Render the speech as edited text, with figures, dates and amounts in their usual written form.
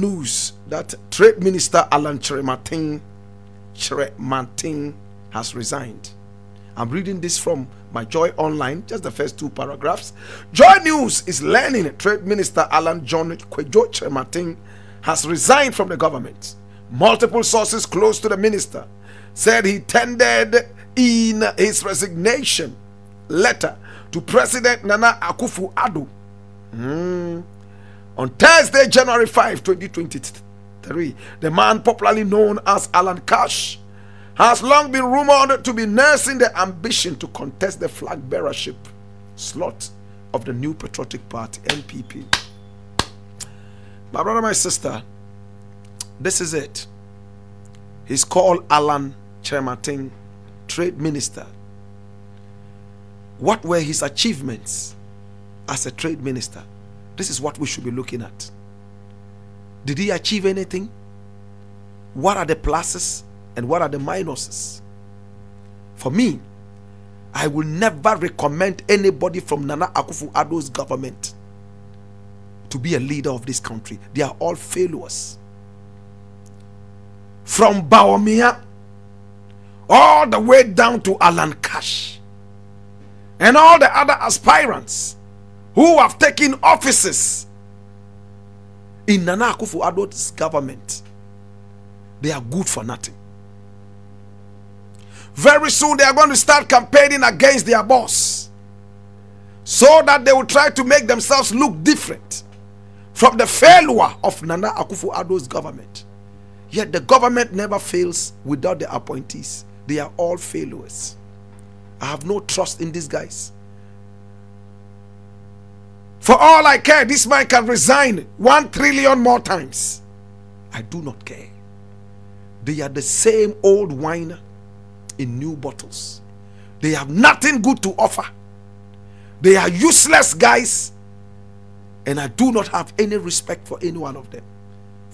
news that Trade Minister Alan Kyerematen has resigned. I'm reading this from my Joy Online, just the first two paragraphs. Joy News is learning Trade Minister Alan John Kwejo Kyerematen has resigned from the government. Multiple sources close to the minister said he tendered in his resignation letter to President Nana Akufo-Addo on Thursday, January 5, 2023. The man, popularly known as Alan Cash, has long been rumored to be nursing the ambition to contest the flag bearership slot of the New Patriotic Party, NPP. My brother, my sister, this is it. He's called Alan Kyerematen, Trade Minister. What were his achievements as a trade minister? This is what we should be looking at. Did he achieve anything? What are the pluses and what are the minuses? For me, I will never recommend anybody from Nana Akufo-Addo's government to be a leader of this country. They are all failures. From Bawumia all the way down to Alan Cash and all the other aspirants who have taken offices in Nana Akufo-Addo's government, they are good for nothing. Very soon they are going to start campaigning against their boss so that they will try to make themselves look different from the failure of Nana Akufo-Addo's government. Yet the government never fails without the appointees. They are all failures. I have no trust in these guys. For all I care, this man can resign 1 trillion more times. I do not care. They are the same old wine in new bottles. They have nothing good to offer. They are useless guys, and I do not have any respect for any one of them.